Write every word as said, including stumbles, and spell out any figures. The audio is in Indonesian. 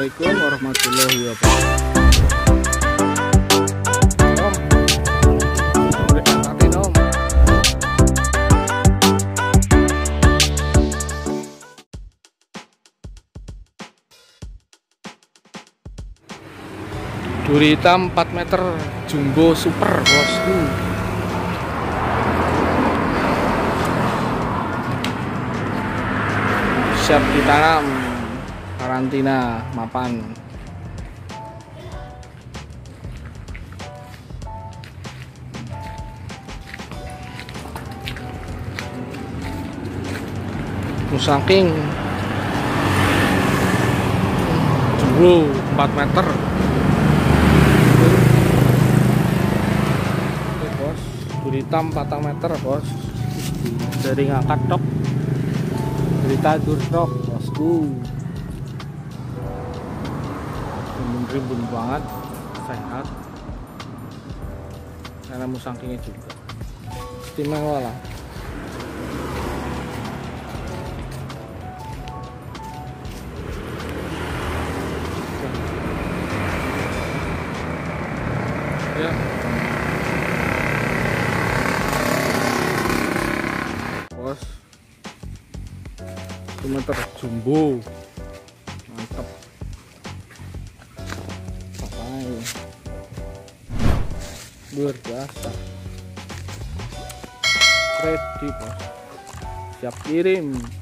Assalamualaikum warahmatullahi wabarakatuh. Duri hitam empat meter jumbo super bosku. Siap ditanam, karantina mapan. Musang King jumbo empat meter. Duri hitam empat meter bos, dari ngangkat dok, cerita durdok bosku, rimbun-rimbun banget, sehat, karena musang kingnya juga istimewa lah. Ya. Meter jumbo mantap. Sampai luar biasa, ready bos, siap kirim.